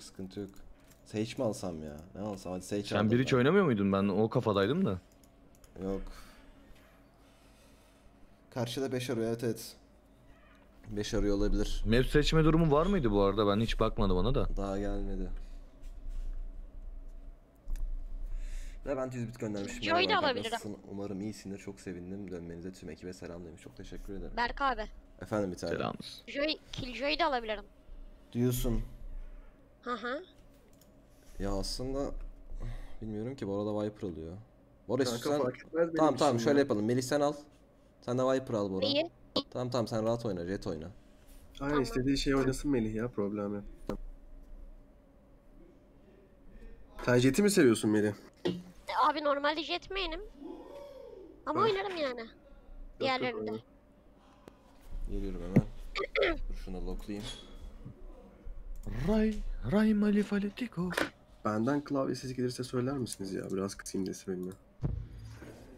Sıkıntı yok. Sage mi alsam ya? Ne alsam? Hadi Sage aldım. Sen bir hiç oynamıyor muydun? Ben o kafadaydım da. Yok. Karşıda 5 arıyor, evet evet. 5 arıyor olabilir. Map seçme durumu var mıydı bu arada? Ben hiç bakmadım ona da. Daha gelmedi. Ve ben 100 bit göndermişim. Joy da alabilirim. Umarım iyisindir, çok sevindim. Dönmenize tüm ekibe selam demiş. Çok teşekkür ederim. Berk abi. Efendim bir tane. Selamız. Joy da alabilirim. Diyorsun. Hı. Ya aslında bilmiyorum ki, bu arada Viper alıyor. Boris sen... Tamam şöyle yapalım. Melih sen al. Sen de Viper al Bora. İyi. Tamam sen rahat oyna, Jet oyna. Aynen tamam. İstediği şey oynasın Melih ya, problem yok. Sen Jet'i mi seviyorsun Melih? Abi normalde Jet main'im. Ama oynarım yani. Diğerlerinde. Geliyorum hemen. Şunu locklayayım. Ray Malifaletiko. Benden klavyesiz gelirse söyler misiniz ya? Biraz kısayım desi benimle.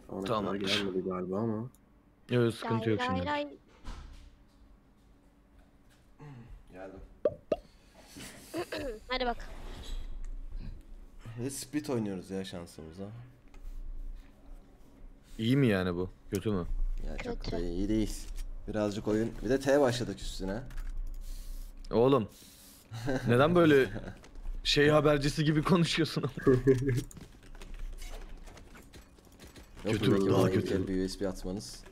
Ona kadar gelmedi galiba ama. Yok sıkıntı yok şimdi. Geldim. Hadi bak. Split oynuyoruz ya şansımıza. İyi mi yani bu? Kötü mü? Ya çok da iyi değil. Birazcık oyun. Bir de T başladık üstüne. Oğlum. Neden böyle şey habercisi gibi konuşuyorsun? Kötü, daha kötü. Bir USB atmanız.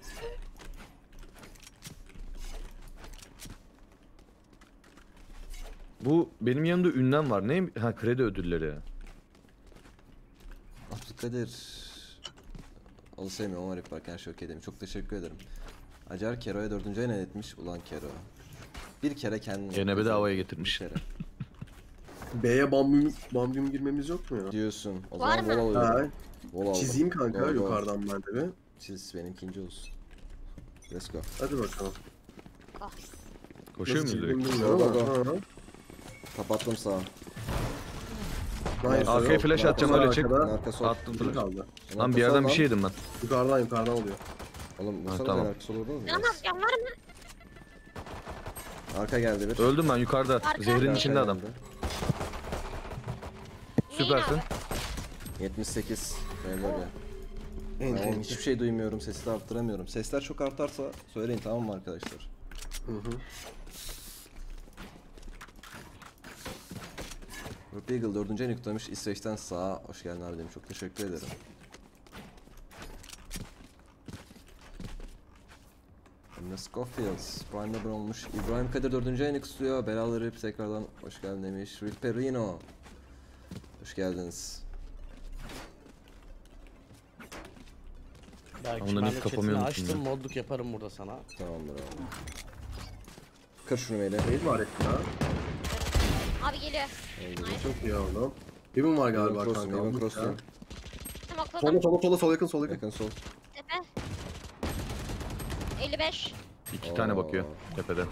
Bu benim yanımda ünlem var. Ne? Ha, kredi ödülleri. Abdülkadir Alsaymi, Omar yaparken her şey okey demiş. Çok teşekkür ederim. Acar Kero'ya 4. ayına etmiş. Ulan Kero. Bir kere kendini... Gene bedavaya getirmiş. B'ye bambim girmemiz yok mu ya? Diyorsun. O var zaman mı? Vola çizeyim kanka, go, yukarıdan go. Ben de çiz, benim ikinci olsun. Let's go. Hadi bakalım. Koşuyor muyuz? Kapattım sağa. Arkaya flash atacağım, öyle çık. Attım flash. Lan bir yerden bir şey yedim ben. Yukarıdan oluyor. Oğlum bu sefer arkası olur mu? Yanmaz mı? Arka geldi bir. Öldüm ben yukarıda. Zehrin içinde adam. Süpersin. 78. Hiçbir şey duymuyorum, sesi de arttıramıyorum. Sesler çok artarsa söyleyin, tamam mı arkadaşlar? Beagle 4. ayını kutlamış. İsveç'ten sağa hoş geldin abi demiş. Çok teşekkür ederim. Emre Scofields Prime'da abone olmuş. İbrahim Kadir 4. ayını kutluyor. Belaları hep tekrardan hoş geldin demiş. Ripperino hoş geldiniz. Belki ben de chatini açtım, modluk yaparım burada sana. Tamamdır abi. Kır şunu böyle. Değil mi Arettin ha? Abi geliyor. Çok iyi oğlum. Evim var galiba kanka. Evim cross'tan. Sola yakın, sol yakın. Sol. Tepe. 55. İki tane bakıyor tepede.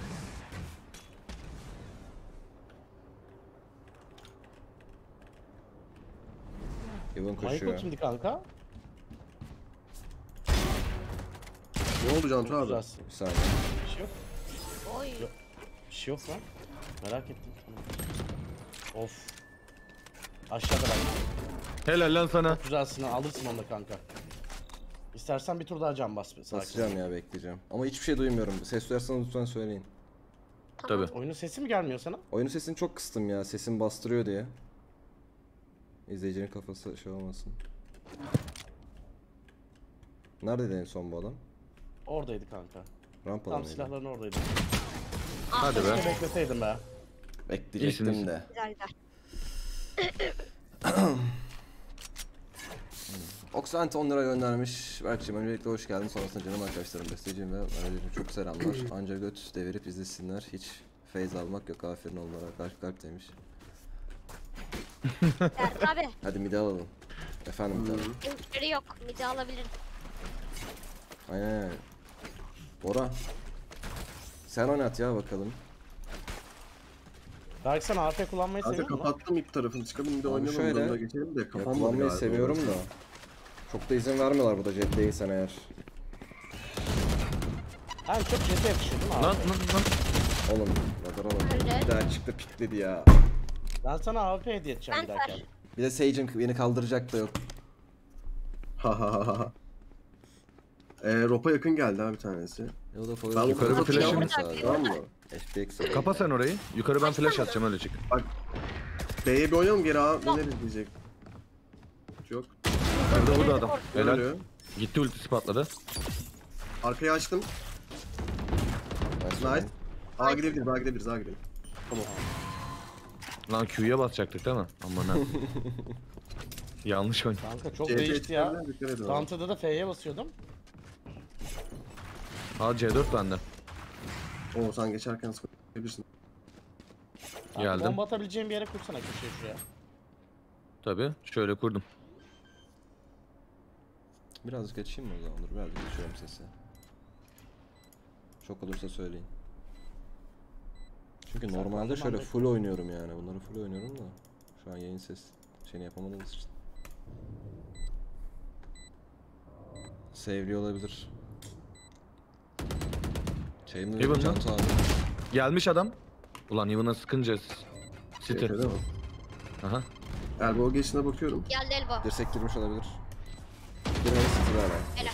Evim koşuyor. Michael kimdi kanka? Ne oldu Cantu abi? Bir saniye. Bir şey yok. Oy. Bir şey yok lan. Merak ettim. Of. Aşağıda bak. Helal lan sana. Güzelsin, alırsın onu da kanka. İstersen bir tur daha can bas. Basacağım ya, bekleyeceğim. Ama hiçbir şey duymuyorum. Ses duyarsanız lütfen söyleyin. Tabii. Oyunun sesi mi gelmiyor sana? Oyunun sesini çok kıstım ya. Sesim bastırıyor diye. İzleyicinin kafası şey olmasın. Neredeydi en son bu adam? Oradaydı kanka. Rampadan tam silahların oradaydı. Hadi be. Bekleseydim be. Bekleyecektim de. Oksant 10 lira göndermiş. Berk'cim öncelikle hoş geldin. Sonrasında canım arkadaşlarım, besteciğim ve aileciğim çok selamlar. Anca göt devirip izlesinler. Hiç feyz almak yok. Aferin onlara. Kalp demiş. Abi. Hadi mide alalım. Efendim mide alalım. Mide yok. Mide alabilirim. Aynen. Bora. Sen oynat ya bakalım. Belki sen RP kullanmayı seviyorum. Zaten kapattım ip tarafını, çıkalım bir de oynayalım. Şöyle da geçelim de kapanmadı. Kullanmayı seviyorum da. Çok da izin vermiyorlar burada Jet değilsen eğer. Abi çok Jet'e yakışıyor değil mi abi? Lan. Oğlum. Bir daha çıktı pikledi ya. Ben sana AWP hediye edeceğim bir dakika. Bir de Sage'in beni kaldıracak da yok. Ha. Ropa yakın geldi abi bir tanesi. Ben yukarı bir flash atacağım. Tamam mı? Kapa sen orayı. Yukarı ben flash atacağım öyle çık. Bak. B'ye bir oynayalım geri abi. Neler izleyecek? Yok. Nerede burada adam? Helal. Gitti ultisi patladı. Arkayı açtım. Nice. A gidebiliriz, A gidebiliriz, A gidelim. Tamam. Lan Q'ya basacaktık değil mi? Aman ha. Yanlış oynadım. Kanka çok değişti ya. Dantada da F'ye basıyordum. Aa C4 bende. Oo sen geçerken sıkabilirsin. Geldim. Bomba atabileceğim bir yere kursana köşeye şuraya. Tabii şöyle kurdum. Birazcık açayım mı o zaman? Dur birazcık açıyorum sesi. Çok olursa söyleyin. Çünkü sen normalde şöyle full oynuyorum yani. Bunları full oynuyorum da şu an yayın ses şeyini yapamadığımız için. Sevli olabilir. Evan mı? Gelmiş adam. Ulan Evan'a sıkınca site. Aha. Elbow geçine bakıyorum. Geldi elbow. Dirsek girmiş olabilir.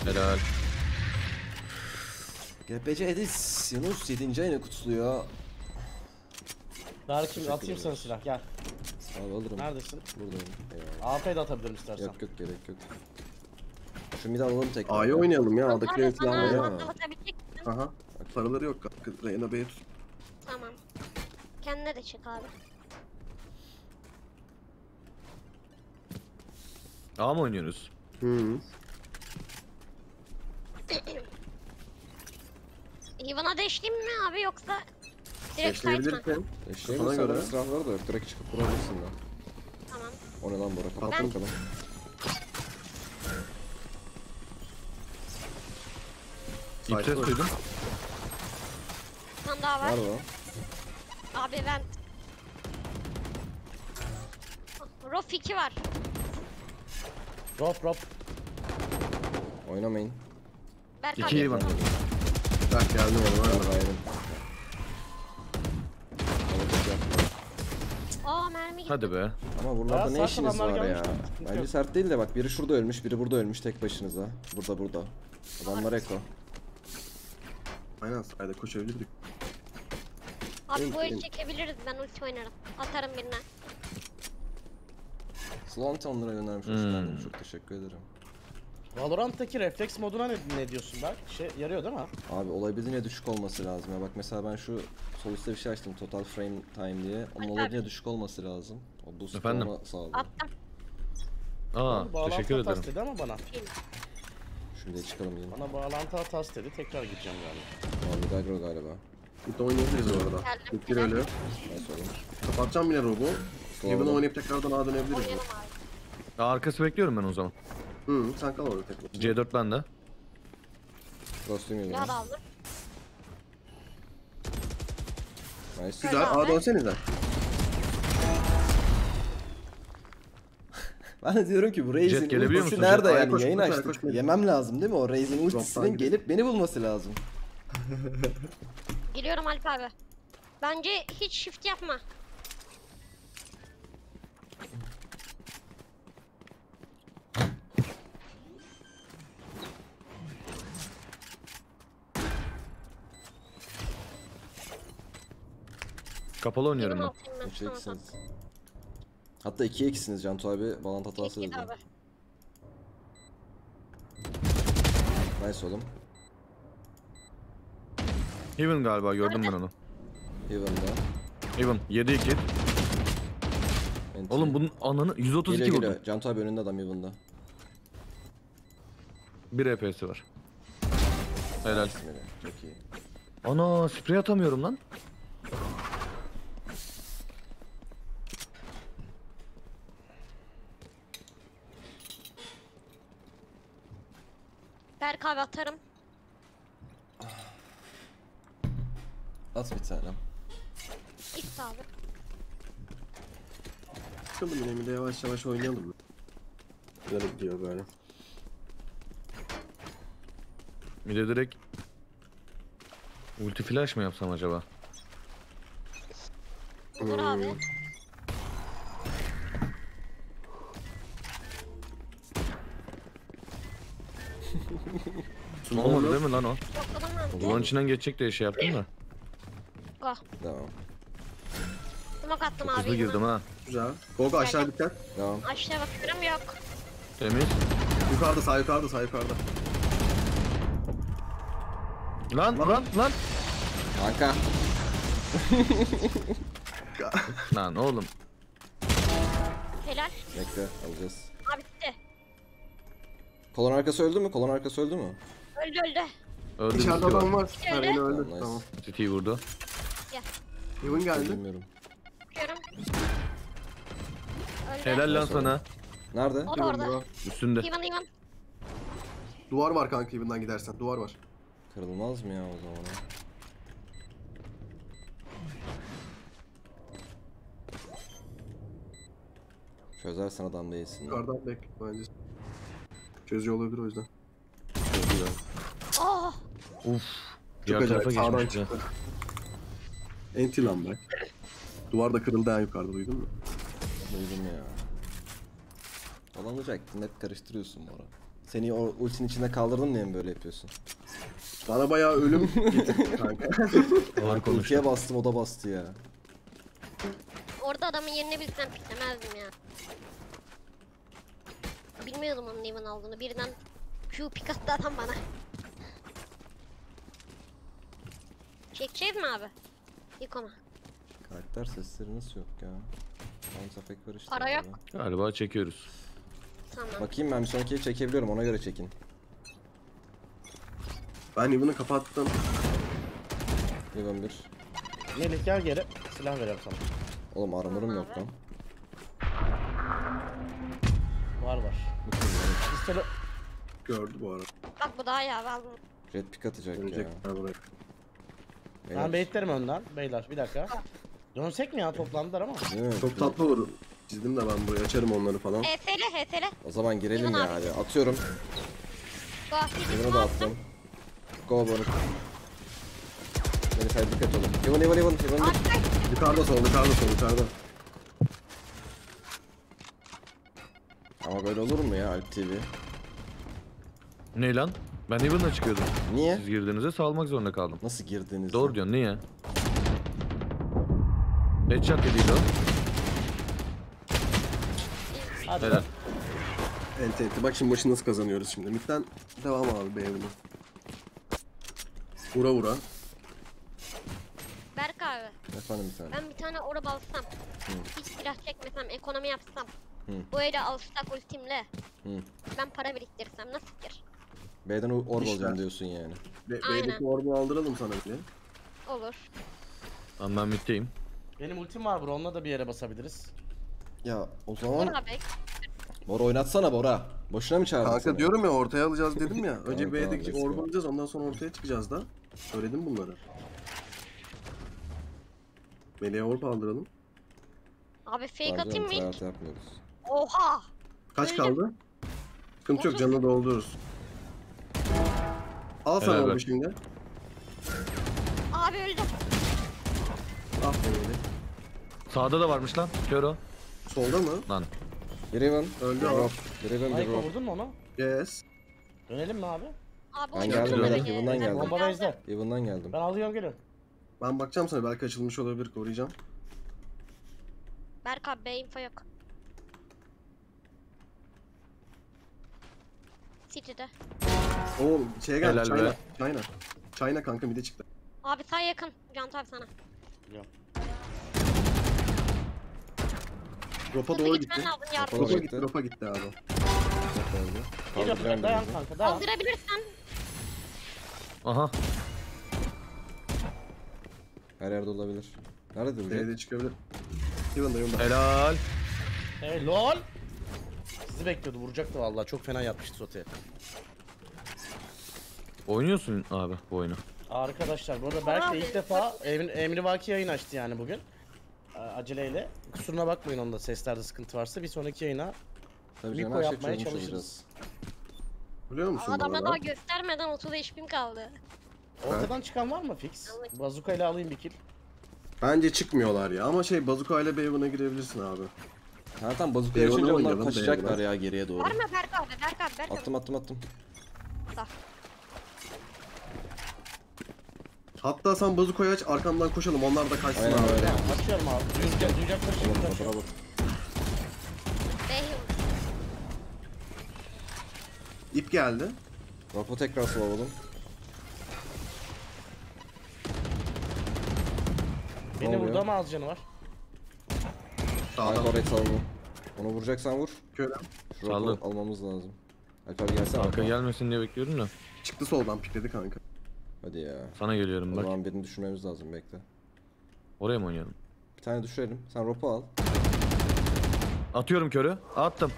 Helal. GPC Edis Yunus 7. ayını kutluyor. Darık şimdi atayım sana silah gel. Abi alırım. Neredesin? Buradayım. AP'yi de atabilirim istersen. Yok yok gerek yok. Şu mid alalım tekrar. A'ya oynayalım ya A'dakileri planlayalım. Aha. Aha. Paraları yok kanka. Reyna B'ye tut. Tamam. Kendine de çık abi. A mı oynuyoruz? Hı. Yıvana deşleyim mi abi yoksa direkt kayıtma? Kafana göre silahları da yok. Direkt çıkıp kurabilirsin ya. Tamam. O ne lan Bora? Kapattım kadar. İlk ses duydum. Bir tane daha var. Var mı? Abi ben... Rof 2 var. Rof. Oynamayın. Berk 2 iyi var. Berk geldi oğlum. Aynen. Aa mermi gitti. Hadi be. Ama buralarda ne işiniz var ya? Bence sert değil de bak biri şurada ölmüş, biri burada ölmüş tek başınıza. Burada. Adamlar eko. Aynen sayda koşabilirdik. Abi bu el çekebiliriz, ben ulti oynarım. Atarım birine. Slant onlara göndermiş hoşlandım, çok teşekkür ederim. Valorant'taki refleks moduna ne diyorsun bak? Yarıyor değil mi? Abi olabildiğine düşük olması lazım ya. Bak mesela ben şu sol üstte bir şey açtım, total frame time diye. Onun olabildiğine düşük olması lazım. O boost ona sağlıyor. Attım. Aa teşekkür ederim. Bağlantı dedi ama bana. Şuraya çıkalım yine. Bana bağlantı hatası dedi, tekrar gideceğim galiba. Abi Dagro galiba. Bir oynayabiliriz orada. Bir ölü. Kapatacağım bile robu. Evan'ı oynayıp tekrardan A dönebiliriz. Arkası bekliyorum ben o zaman. Sen kal orada tekrar. C4 bende. Dostum geliyor. Nice. Güzel. A dönsenize. Ben de diyorum ki bu Raze'in ultisi nerede Jet? Yani yayın açtık. Yemem lazım değil mi? O Raze'in ultisinin gelip beni bulması lazım. Geliyorum Alp abi. Bence hiç shift yapma. Kapalı oynuyorum ben. 3-2'siniz. Hatta 2-2'siniz Cantu abi. Balantı hatası dedi. Nice oğlum. Even galiba gördüm ben onu. Even 7-2. Oğlum bunun ananı 132 vurdum. Cantu abi önünde adam Even'da. 1 HP'si var. Helal. Çok iyi. Ana sprey atamıyorum lan. Berk abi atarım. At bir tanem. İst abi. Çıkalım yine de yavaş yavaş oynayalım. Böyle gidiyor böyle. Bir de direkt ulti flash mı yapsam acaba? Dur abi. Olmadı değil mi lan o? Bunun içinden geçecek diye şey yaptın da. Go. Tamam. Smoke attım abi. Hızlı girdim ha. Güzel. Gogo aşağı dikkat. Tamam. Aşağı bakıyorum yok. Temiz. Yukarıda sağ yukarıda sağ yukarıda. Lan lan lan. Kanka. Lan oğlum. Helal. Bekle alacağız. Abi bitti. Kolon arkası öldü mü? Kolon arkası öldü mü? Öldü. Öldü. İçeride adam var. Öldü. Öldü. Öldü. Nice. Tamam. Titi'yi vurdu. Gel. Yılın geldi. Bilmiyorum. Bakıyorum. Helal lan sana. Nerede? O da orada. Üstünde. Yılın. Duvar var kanka yılından gidersen. Duvar var. Kırılmaz mı ya o zaman? Çözersen adam değilsin. Yukarıdan bek bence. Çözüyor olabilir o yüzden. Çözüyor. Oh. Uff. Diğer tarafa geçmişti. Enti lan bak. Duvar da kırıldı en yukarıda duydun mu? Duydum ya. Olamayacaktın hep karıştırıyorsun bu ara. Seni o ultinin içinde kaldırdın diye mi böyle yapıyorsun? Bana bayağı ölüm getirdi kanka. Ultiye bastım o da bastı ya. Orada adamın yerine bilsem piklemezdim ya. Bilmiyordum onun neyin aldığını. Birden Q pik attı adam bana. Çekeceğiz mi abi? İkona. Karakter sesleri nasıl yok ya? Antafek var işte. Para abi. Yok. Galiba çekiyoruz. Tamam. Bakayım ben bir sonrakiyi çekebiliyorum ona göre çekin. Ben bunu kapattım. Yılan bir. Melek gel geri silah vereyim sana. Oğlum armor'um yok lan. Var. Pistolü gördü bu arada. Bak bu daha iyi abi al bunu. Jet pick atacak dönecek ya. Ben baitlerim önden. Beyler bir dakika. Dönsek mi ya toplandılar ama. Evet, çok tatlı olur. Çizdim de ben buraya açarım onları falan. HSL. O zaman girelim Eman ya abi. Hadi. Atıyorum. Bunu da attım. Go bunu. Beni saydık et oğlum. Yıvan. Yukarıda sol. Ama böyle olur mu ya Alp TV? Ne lan? Ben Yıvan'la çıkıyordum. Niye? Siz girdiğinizde salmak zorunda kaldım. Nasıl girdiğinizde? Doğru diyorsun niye? Headshot değil o. Hadi. Helal. Ente. Bak şimdi maçı nasıl kazanıyoruz şimdi. Lütfen devam abi be evine. Vura. Berk abi. Efendim bir tane. Ben bir tane oraya alsam. Hiç silah çekmesem, ekonomi yapsam. Böyle alsak ultimle. Ben para biriktirsem nasıl fikir? B'den orb alacağım diyorsun yani. B'deki orbu aldıralım sana bile. Olur. Ben middeyim. Benim ultim var bro, onunla da bir yere basabiliriz. Ya o zaman... Bora oynatsana Bora. Boşuna mı çağırdın kanka sana? Diyorum ya ortaya alacağız dedim ya. Önce B'deki orbu alacağız ondan sonra ortaya çıkacağız da. Söyledim bunları. Meleğe orb aldıralım. Abi fake atayım mı ilk? Oha! Kaç kaldı? Sıkıntı yok, canını doldururuz. Al sana orbu şimdi. Abi öldüm. Ah be. Sağda da varmış lan. Kör o. Solda mı? Lan. Raven öldü abi. Raven vurdun mu onu? Yes. Dönelim mi abi? Abi ben geldim. Yıvan'dan geldim. Ben alıyorum geliyorum. Ben bakacağım sana belki açılmış olabilir, koruyacağım. Berk abi info yok. City'de. Oğlum şeye geldi. China kanka bir de çıktı. Abi sen yakın. Can abi sana. Yok. Ropa doğru gitti. Ropa gitti abi. Dayan kanka dayan. Kaldırabilirsen. Aha. Her yerde olabilir. Nerede duracak? Nerede çıkabilir? Yılan. Helal. Hey lol. Sizi bekliyordu, vuracaktı vallahi. Çok fena yapmıştı soteye. Oynuyorsun abi bu oyunu. Arkadaşlar burada belki de ilk defa Emrivaki yayın açtı yani bugün. Aceleyle. Kusuruna bakmayın onda seslerde sıkıntı varsa bir sonraki yayına mikro yapmaya çalışırız. Biliyor musun? Adama daha göstermeden 30 HP'm kaldı. Ortadan çıkan var mı fix? Bazuka ile alayım bir kill. Bence çıkmıyorlar ya ama bazuka ile Baven'a girebilirsin abi. Zaten bazukaya çıkınca onlar kaçacaklar ya geriye doğru. Var mı Berk abi? Attım. Hatta. Hatta sen bazukoyu aç, arkamdan koşalım, onlar da kaçsın. Aynen abi. Açıyorum abi. Düzgacakları şimdi açıyorum. İp geldi. Rafa tekrar sulavalım. Beni burada mı az canı var? Sağdan oraya salalım. Onu vuracaksan vur. Kölem. Şurada almamız lazım. Alper gelsene. Arka gelmesin diye bekliyorum da. Çıktı soldan, pikledi kanka. Hadi ya. Sana geliyorum bak. O zaman birini düşürmemiz lazım, bekle. Oraya mı oynayalım? Bir tane düşürelim. Sen ropu al. Atıyorum körü. Attım.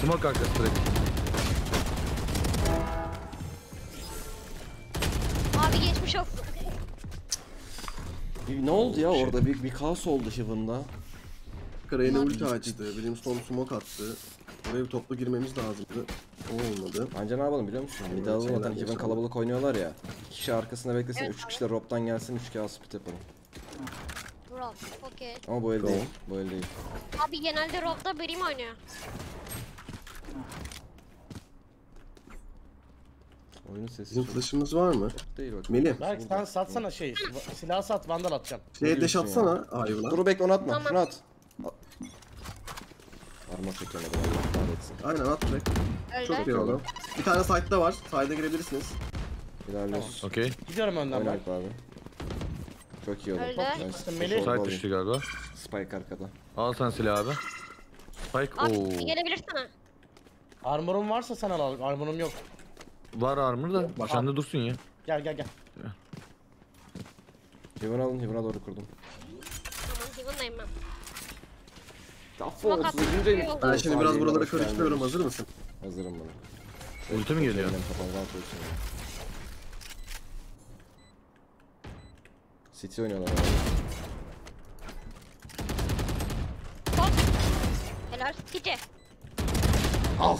Smoke arkası direkt. Abi geçmiş olsun. Ne oldu ya şey. Orada? Bir kaos oldu Heaven'da. Reyna ulti açtı. Brimstone smoke attı. Oraya bir toplu girmemiz lazımdı. O olmadı. Bence ne yapalım biliyor musun? Bir daha zaten Heaven kalabalık oynuyorlar ya. 2 kişi arkasında beklesin. 3 kişi de roptan gelsin. 3 kişi split yapalım. Rob, okey. Ama bu el değil. Bu el değil. Abi genelde robda Brim oynuyor. Oyunun sesi. Bu flash'ımız var mı? Değil bak. Melih. Belki sen satsana şeyi. Silah sat, vandal atacağım. Şeye deş atsana. Hayır lan. Dur bekle, onu atma. Tamam. Şunu at. Arma çekene de Allah etsin. Aynen at direkt. Çok iyi oldu. Bir tane side'da var. Side'a girebilirsiniz. İlerliyoruz. Tamam. Okey. Gidiyorum önden ben. Abi. Çok iyi oldu. Side düştü galiba. Spike arkada. Al sen silahı abi. Spike ooo. Gelebilirsin ha. Armor'un varsa sen al, armor'um yok. Var armor da, başında dursun ya. Gel gel gel. Heaven alın, Heaven'a doğru kurdum. Tamam, Heaven'dayım ben. Affoğlu, sizinceyim. Ben şimdi biraz buralara karıştırıyorum, hazır mısın? Hazırım bana. Ulti mi geliyor? City oynuyorlar abi. Helal City'ce. Ah!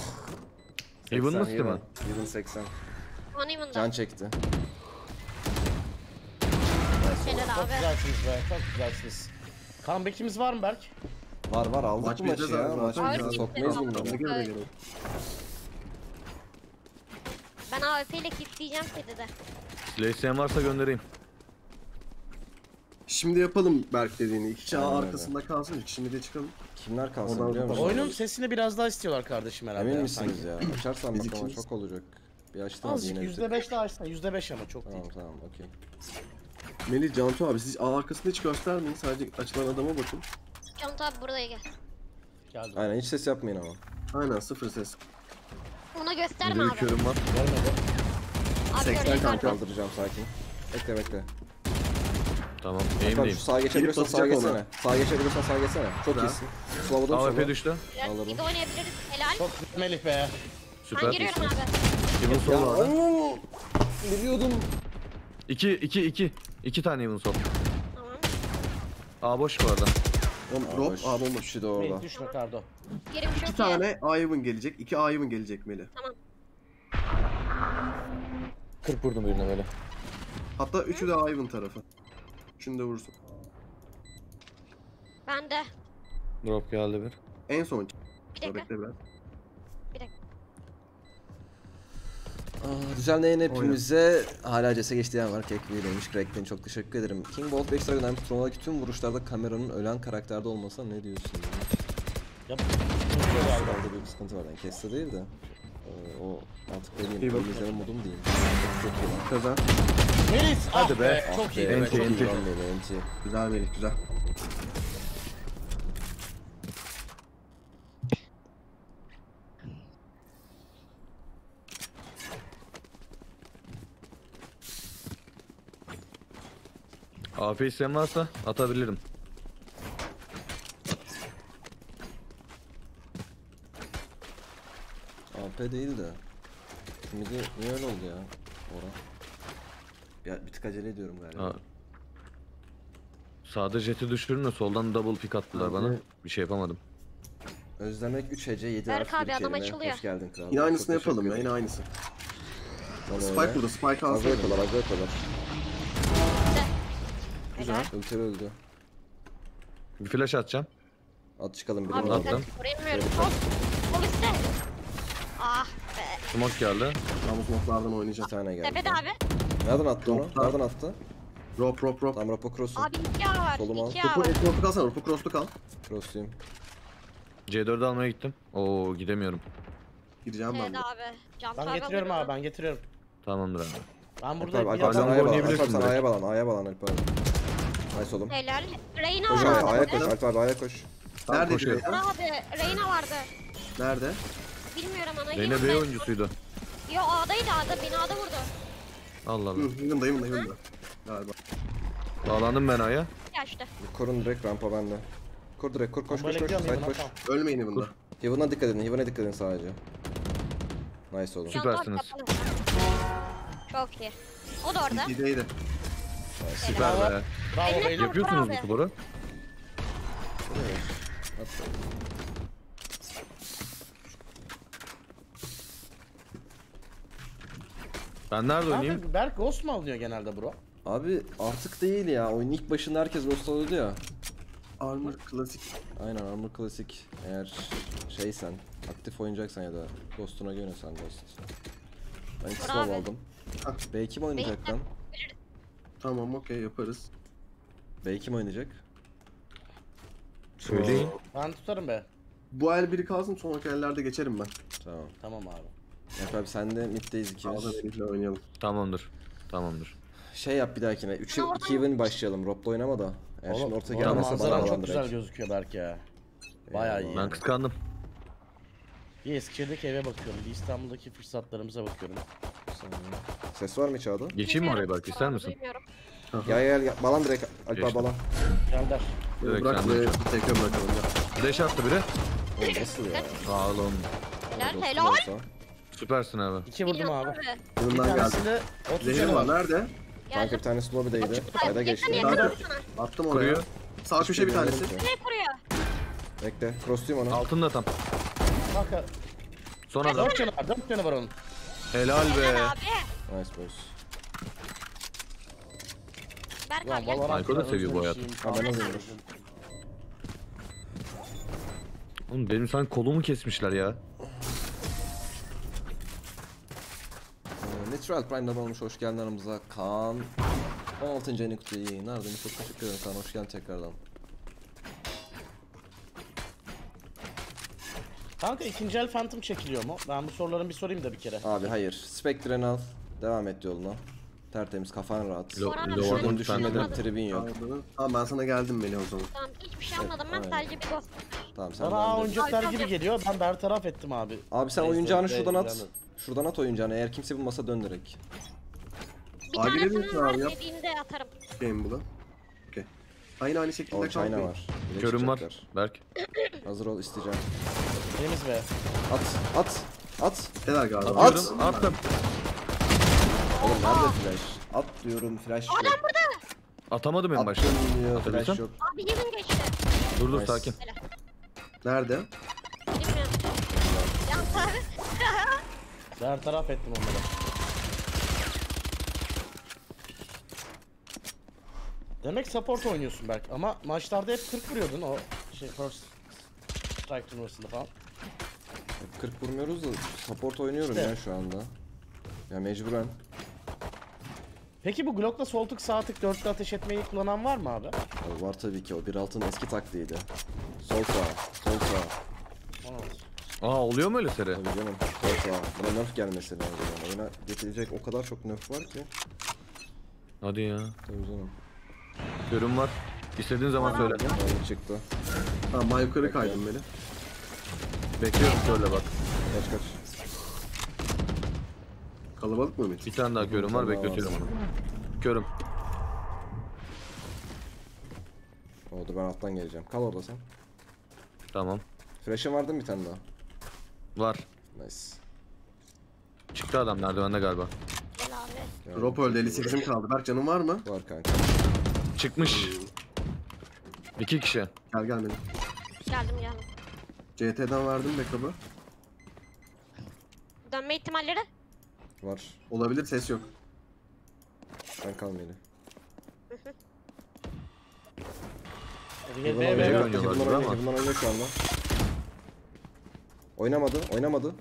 Heaven mı Steven? Heaven 80. Can çekti. Çok güzelsiniz be, çok güzelsiniz. Comeback'imiz var mı Berk? Var var, aldık bu maçı ya. Maçımıza sokmayız bunları. Ben AWP ile kilitleyeceğim seni de. Silahı varsa göndereyim. Şimdi yapalım Berk dediğini. İki çağ arkasında kalsın, şimdi de çıkalım. Kimler kalsın oradan biliyor musun? Oyunun sesini biraz daha istiyorlar kardeşim herhalde. Emin misiniz ya? Açarsan bakalım çok olacak. Bir açtın mı yine? %5 daha açsana. %5 ama çok değil. Tamam tamam okey. Melih, Cantu abi siz ağ arkasını hiç göstermeyin. Sadece açılan adama bakın. Cantu abi buraya gel. Geldim. Aynen hiç ses yapmayın ama. Aynen sıfır ses. Ona gösterme abi. Körüm var. Abi 80 kan kaldıracağım sakin. Bekle bekle. Tamam, eğimdeyim. Sağa geçebilirsen sağa geçsene. Sağa geçebilirsen sağa geçsene. Çok iyisin. Slavadan sonra. AWP düştü. Alalım. Bir de oynayabiliriz. Helal. Çok Melih be. Süper. Ben giriyorum abi. Evin sol vardı. Biliyordum. 2 tane evin sol. Tamam. A boş bu arada. Drop, A bomba düştü de orada. Düşme Kardo. 2 tane A evin gelecek. 2 A evin gelecek Melih. Tamam. 40 vurdum birine böyle. Hatta 3'ü de A evin tarafı. Şunu da vurursun. Ben de. Drop geldi bir. En son. Bir dakika. Bekle biraz. Bir dakika. Düzenleyen hepimize hala CS geçtiğim var. Kekli demiş. Crack'ten çok teşekkür ederim. King Bolt 5 Dragon'dan Tron'daki tüm vuruşlarda kameranın ölen karakterde olmasa ne diyorsun? Yap. Orada büyük sıkıntı var. Yani kesti değil de. O artık benim izleme modum değil. Çok iyi. Kazan. Melis, hadi be. Çok iyi. Enti. Güzel Melis, güzel. AFK isteyen varsa atabilirim. AP değil de. Şimdi niye öyle oldu ya? Ya bir tık acele ediyorum galiba. Ha. Sağda Jet'i düşürün de soldan double pick attılar abi. Bana. Bir şey yapamadım. Özlemek 3 hece 7 harf bir kelime. Hoş geldin kral. Yine aynısını yapalım ya, yine aynısı. Spike burada, Spike ağzına yapıyorlar, ağzına yapıyorlar. Güzel. Ölter öldü. Bir flash atacağım. At çıkalım bir de. Abi zaten vuramıyorum. Polis de. Ah be. Smoke geldi. Tam bu smoke'lardan oynayacak tane geldi. Tepede abi. Nereden attı onu? Nereden attı? Rop. Tam ropa cross'u. Abi iki A var. Soluma. İki A var. Ropu kalsana. Ropu cross'lu kal. Cross'luyum. C4'ü almaya gittim. Oo gidemiyorum. Gideceğim ben. Ben getiriyorum abi. Ben getiriyorum. Tamamdır abi. Ben buradayım. A'ya balan. A'ya balan Alp abi. Nice oğlum. Helal. Reyna var abi. A'ya koş Alp abi. A'ya koş. Nerede Reyna? Abi Reyna vardı. Nerede? Bilmiyorum ana. Reyna B oyuncusuydu. Yo A'daydı A'da. Binada vurdu. Allah Allah. Yındayım. Galiba. Bağlandım ben A'ya. Yaştı. Korun direkt rampa bende. Kur direkt kur koş. Ölmeyin bunda. Heaven'a dikkat edin. Heaven'a dikkat edin sadece. Nice oğlum. Süpersiniz. Çok iyi. O da orada. İyiydi. Süper be. Bravo. Yapıyorsunuz bu kuboru. Ben nerede oynayayım? Berk Ghost mu alıyor genelde bro? Abi artık değil ya. Oyunun ilk başında herkes Ghost alıyordu ya. Armor klasik. Aynen armor klasik. Eğer şeysen, aktif oynayacaksan ya da Ghost'una güvenirsen Ghost. Ben Slav aldım. B kim oynayacak lan? Tamam okey yaparız. B kim oynayacak? Söyleyin. Ben tutarım be. Bu el biri kalsın sonraki ellerde geçerim ben. Tamam. Tamam abi. Yap abi sen de middeyiz ikimiz. Midle oynayalım. Tamamdır. Şey yap bir dahakine. 3-2 even başlayalım. Rob'la oynama da. Eğer şimdi orta gelmezse bana alalım çok güzel gözüküyor Berk ya. Bayağı iyi. Ben kıskandım. Bir Eskişehir'deki eve bakıyorum. Bir İstanbul'daki fırsatlarımıza bakıyorum. Ses var mı çağda? Geçeyim mi oraya bak ister misin? Gel balan direkt Alp abi balan. Gönder. Bırak buraya tekrar bırakalım ya. Deş attı biri. O nasıl ya? Sağ olun. Helal. Süpersin abi. 2 vurdum abi. Bundan geldi. Zehir var nerede? Kanka bir tanesi lobideydi. Ayda geçti. Attım oraya. Sağ köşe bir tanesi. Ne kuruyor? Bekle. Crossluyum onu. Altında tam. Kanka. Son adam. 4 canı var onun. Helal be. Nice boys. Berk abi. Alko da seviyor bu hayatı. Oğlum benim sanki kolumu kesmişler ya. Natural Prime'dan olmuş hoş geldin aramıza Kaan. 16. yeni kutuyu iyi yayınlar. Beni çok teşekkür ederim Kaan hoş geldin tekrardan. Kanka ikinci el Phantom çekiliyor mu? Ben bu soruların bir sorayım da bir kere. Abi hayır. Spectre'ni al. Devam et yoluna. Tertemiz kafan rahat. Oradan düşünmeden tribin yok. Tamam ben sana geldim Melih o zaman. Tamam hiçbir şey anladım ben sadece bir ghost. Tamam sen bana oyuncaklar gibi geliyor ben bertaraf ettim abi. Abi sen oyuncağını şuradan at. Şuradan at oyuncağını eğer kimse bulmasa dön direkt. Bir tanesini vermediğini de atarım. Benim bu da. Okey. Aynı şekilde çalmayın. Körüm var Berk. Hazır ol isteyeceğim. Temiz be. At. Helal galiba. Attım. Oğlum nerede flash? At diyorum flash. Adam yok. Burada. Atamadım en başta. Flash yok. Abi yemin geçti. Dur nice. Sakin. Helal. Nerede? Bilmiyorum. Yan taraf. Her taraf ettim onları. Demek support oynuyorsun Berk ama maçlarda hep 40 vuruyordun o şey first strike turnuvasında falan. 40 vurmuyoruz da support oynuyorum işte. Ya şu anda. Ya mecburen. Peki bu Glock'la sol tık sağ tık dörtlü ateş etmeyi kullanan var mı abi? O var tabii ki o 1.6'nın eski taktiğiydi. Sol sağ. Oluyor mu öyle seri? Tabii canım. Sol sağ. Buna nerf gelmesi lazım. Buna getirecek o kadar çok nerf var ki. Hadi ya. Tabii canım. Görüm var. İstediğin zaman söyle. Tamam çıktı. Tamam ben yukarı kaydım beni. Bekliyorum söyle bak. Kaç. Kalabalık mı Ümit? Bir tane daha körüm var bekletiyorum onu. Körüm. Oldu ben alttan geleceğim. Kal orada sen. Tamam. Flash'ın vardı mı bir tane daha? Var. Nice. Çıktı adam merdivende galiba. Drop öldü 58'im kaldı. Berk canım var mı? Var kanka. Çıkmış. 2 kişi. Gel benim. Geldim. CT'den verdim backup'ı. Dönme ihtimalleri? Var. Olabilir ses yok. Ben kalmayayım. Heaven'dan oynuyor şu anda. Oynamadı.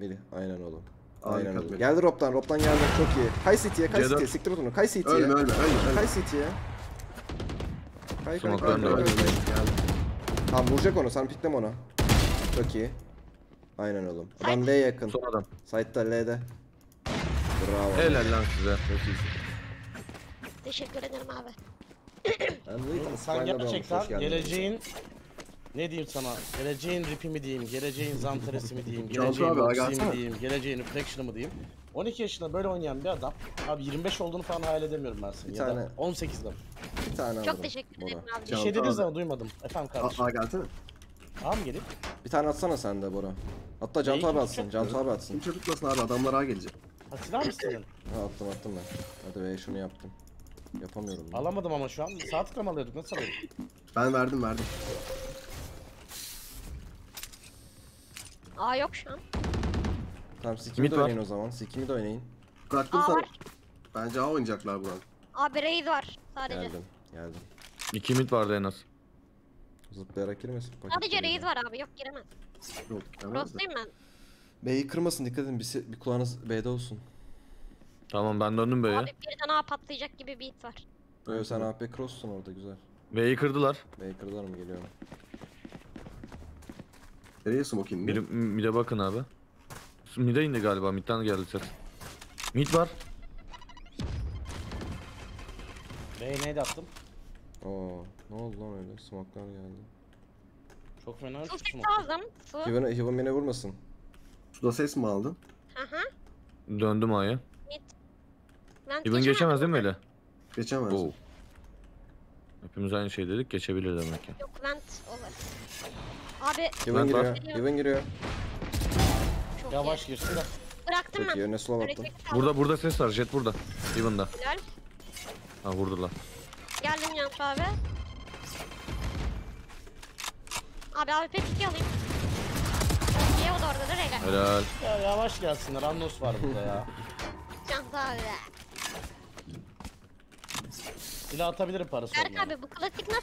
Biri. Aynen oğlum. Aynen oğlum. Geldi Rob'dan. Rob'dan geldi. Çok iyi. Kay City'ye. Kay City'ye. Siktir bunu. Kay City'ye. Ölme. Kay City'ye. Kay. Tamam vuracak onu. Sen pikleme ona. Çok iyi. Aynen oğlum. Adam L'ye yakın. Son adam. Side'da L'de. Bravo. Helal lan size. Teşekkür ederim abi. Sen gerçekten geleceğin... Ne diyeyim sana? Geleceğin ripi mi diyeyim? Geleceğin zanteresi mi diyeyim? Geleceğin boxi mi diyeyim? Geleceğin reflection'ı mı diyeyim? 12 yaşında böyle oynayan bir adam. Abi 25 olduğunu falan hayal edemiyorum ben seni. Ya da 18'de. Bir tane aldım. Çok teşekkür ederim abi. Bir şey dediniz ama duymadım. Efendim kardeşim. Aa gelsene. Ağa mı gelip? Bir tane atsana sen de Bora. Hatta Cantu abi atsın. Cantu abi atsın. Kimse tutmasın abi. Adamlar ağa gelecek. Atsın mı senin? Attım ben. Hadi be şunu yaptım. Yapamıyorum. Alamadım ama şu an. Sağ tıklama alıyorduk. Nasıl alıyorduk? Ben verdim. Aa yok şu an. Tamam sikimi de oynayın o zaman. Sikimi de oynayın. Bıraktım sana. Bence A oynayacaklar buran. Abi Raze var sadece. Geldim. 2 mid vardı en az. Zıplayarak girmesin. Sadece Raze var abi, yok giremez. Rostayım ben. B'yi kırmasın, dikkat edin, bir kulağınız B'de olsun. Tamam ben döndüm B'ye. Abi birden A patlayacak gibi bir hit var. Böyle sen AP cross'sun orada, güzel. B'yi kırdılar. B'yi kırdılar mı, geliyorum. Nereye smoke indi? Mid'e bakın abi. Mid'e indi galiba, mid'den geldi chat. Mid var. Reyna'yı da attım. Oo, ne oldu lan öyle? Smoke'lar geldi. Çok fena bir smoke. Hivan beni vurmasın. Suda ses mi aldın? Hı. Döndüm A'ya. Hivan geçemez değil mi öyle? Geçemez. Oo. Hepimiz aynı şey dedik, geçebilir demek ki. Yok lan, olur. Abi Hivan giriyor. Çok yavaş girsin de. Bıraktım ben. Yerine slow attım. Burada ses var, Jet burada. Hivan'da. Ha vurdular. Geldim Yant abi. Abi pek alayım. Niye o da oradadır hele. Helal. Ya yavaş gelsinler, Annos var burada ya. Yant abi. Silah atabilirim parası olmadan. Berk abi bu klasik nasıl?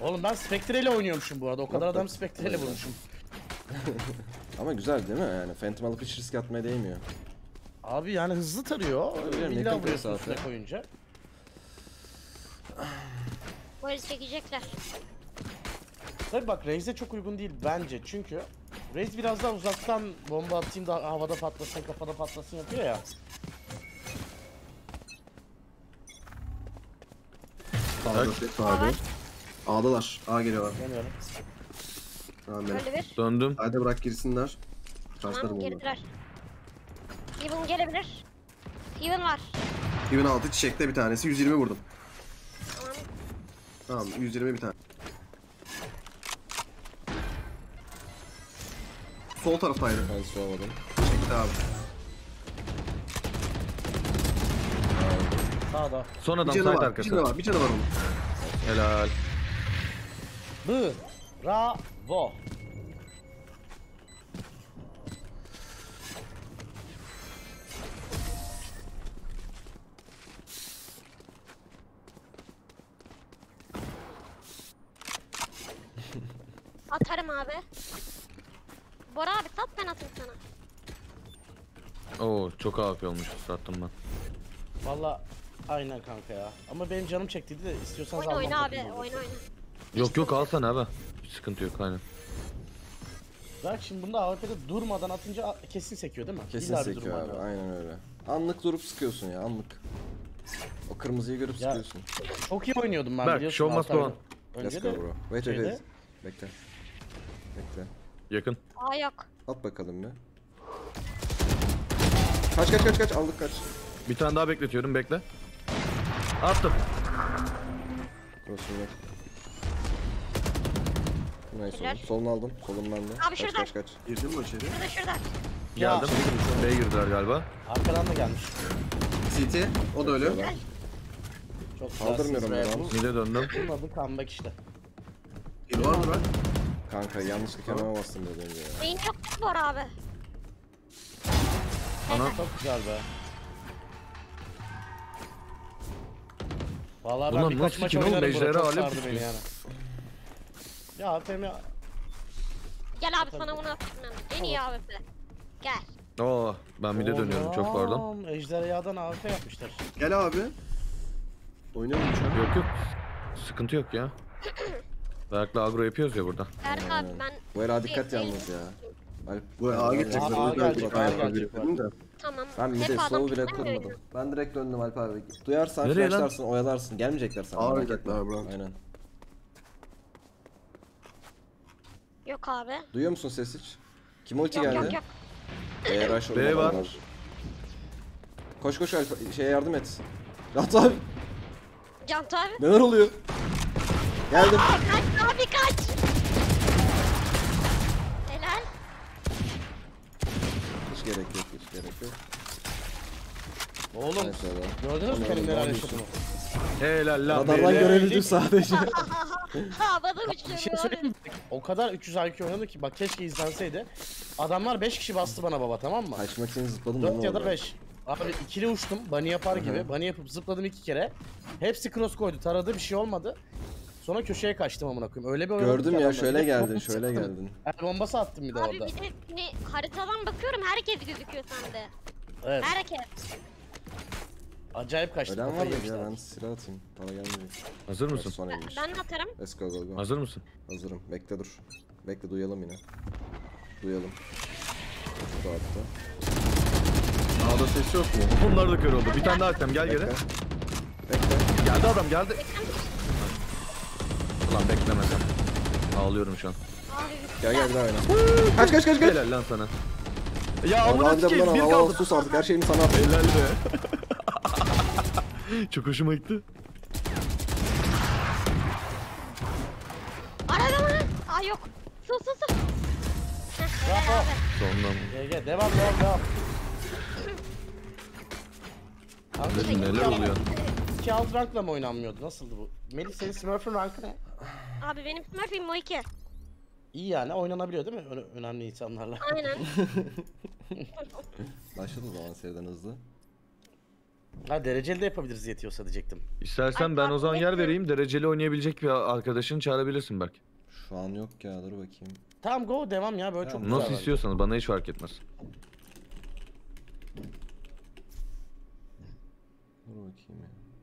Oğlum ben Spectre ile oynuyormuşum bu arada. O kadar adam Spectre ile vurmuşum. Ama güzel değil mi? Yani Phantom alıp hiç risk atmaya değmiyor. Abi yani hızlı tarıyor. İlla vuruyorsun üstüne koyunca. Boris çekecekler. Tabi bak Raze'e çok uygun değil bence çünkü Raze biraz daha uzaktan bomba atayım da havada patlasın, kafada patlasın yapıyor ya. Sağda. A'dalar. A geliyorlar. Tamam benim. Döndüm. Hadi bırak girsinler. Tamam girdiler. Even gelebilir. Even var. Even altı çiçekte bir tanesi. 120 vurdum. Tamam 120 bir tane. Sol taraftaydı. Ben soğumadım. Çekti abi. Sağda. Son adam side arkası. Bir canı var onun. Helal. Bravo. Atarım abi. Bora abi sat, ben atayım sana. Oo çok AWP olmuş, sattım ben. Valla aynen kanka ya. Ama benim canım çektiydi de istiyorsanız almam. Oyna abi. Yok alsana abi. Hiç sıkıntı yok aynen. Bak şimdi bunda AWP'de durmadan atınca kesin sekiyor değil mi? Kesin sekiyor abi aynen öyle. Anlık durup sıkıyorsun ya anlık. O kırmızıyı görüp ya, sıkıyorsun. Çok iyi oynuyordum ben biliyorsun. Bak show must go. Let's go bro. Wait. Bekle. Yakın. Aa yok. At bakalım ya. Kaç aldık kaç. Bir tane daha bekletiyorum, bekle. Attım. Cross'unu. Neyse, solunu aldım. Solumdan da. Abi şuradan. Kaç. Girdin mi o içeri? Şuradan. Geldim. B'ye girdiler galiba. Arkadan da gelmiş. CT, o da ölü. Çok saldırmıyorum ya. Mide döndüm. Bunun comeback işte. İl var mı lan? Kanka yanlışlıkla hemen bastım dedi önce ya. Beyin yok mu var abi? Ana çok güzel be. Vallahi ben birkaç maç oynarım burada, sardı beni yani. Ya AWP mi? Gel abi sana bunu atayım ben. En iyi AWP. Gel. Aa, ben mid'e dönüyorum, çok pardon. Ejderhadan AWP yapmışlar. Gel abi. Oynayalım. Yok yok. Sıkıntı yok ya. Berk'la agro yapıyoruz ya burada. Berk abi ben... Bu era dikkat yalnız ya. Bu era gelecekler. Ağa gelecekler. Tamam. Ben bir de slow'u bile kurmadım. Ben direkt döndüm Alp abi. Duyarsan flashlarsın, oyalarsın. Gelmeyecekler sana. Ağa gelecekler bro. Aynen. Yok abi. Duyuyor musun ses hiç? Kim ulti geldi? Yok yok. B var. Koş koş Alp, şeye yardım et. Rahat abi. Cant abi. Neler oluyor? Geldim. Aa, kaç abi kaç. Helal. Hiç gerek yok, hiç gerek yok. Oğlum gördünüz mü benim neler yaşadığımı? Helal lan. Radardan görebildim sadece. Havada uçuyor. Bir şey söyleyeyim. O kadar 300 IQ oynadı ki bak keşke izlenseydi. Adamlar 5 kişi bastı bana baba, tamam mı? Kaçmak için zıpladım. 4 ya da 5. Abi ikili uçtum, bunny yapar gibi. Bunny yapıp zıpladım 2 kere. Hepsi cross koydu, taradı, bir şey olmadı. Sonra köşeye kaçtım amına koyayım. Öyle bir oynadım. Gördüm ya, şöyle geldin, şöyle geldin. El bombası attım bir de orada. Abi bir de haritadan bakıyorum, herkes gözüküyor sende. Evet. Herkes. Acayip kaçtı. Ölen var mı ya, ben silah atayım. Bana gelmeyecek. Hazır mısın? Ben de atarım. Let's go, go, go. Hazır mısın? Hazırım. Bekle dur. Bekle duyalım yine. Duyalım. Bu da attı. Ağda ses yok mu? Bunlar da kör oldu. Bir tane daha atem, gel geri. Bekle. Geldi adam, geldi. Ulan beklemesem. Ağlıyorum şu an. Gel gel bir daha oyna. Kaç kaç kaç kaç. Helal lan sana. Ya amına sikeyim, bir kaldı. Sus artık, her şeyimi sana at. Helal be. Çok hoşuma gitti. Arada mı? Aa yok. Sus sus sus. Bravo. Sondan. Gel gel devam devam devam. Abi, neler oluyor? 2 alt rankla mı oynanmıyordu? Nasıldı bu? Melih senin Smurf'ın rankı ne? Abi benim Smurf'im o 2. İyi yani, oynanabiliyor değil mi? Önemli insanlarla. Aynen. Başladı o zaman seriden hızlı. Ha dereceli de yapabiliriz yetiyorsa diyecektim. İstersen abi, ben o zaman yer vereyim, dereceli oynayabilecek bir arkadaşını çağırabilirsin belki. Şu an yok ya, dur bakayım. Tamam go devam ya, böyle ya, çok güzel. Nasıl istiyorsanız bana hiç fark etmez. Dur bakayım ya.